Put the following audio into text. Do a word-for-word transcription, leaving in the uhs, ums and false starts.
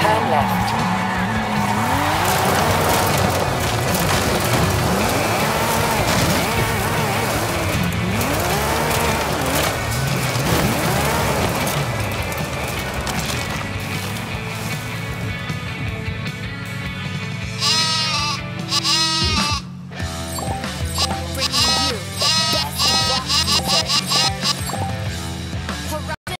Turn left.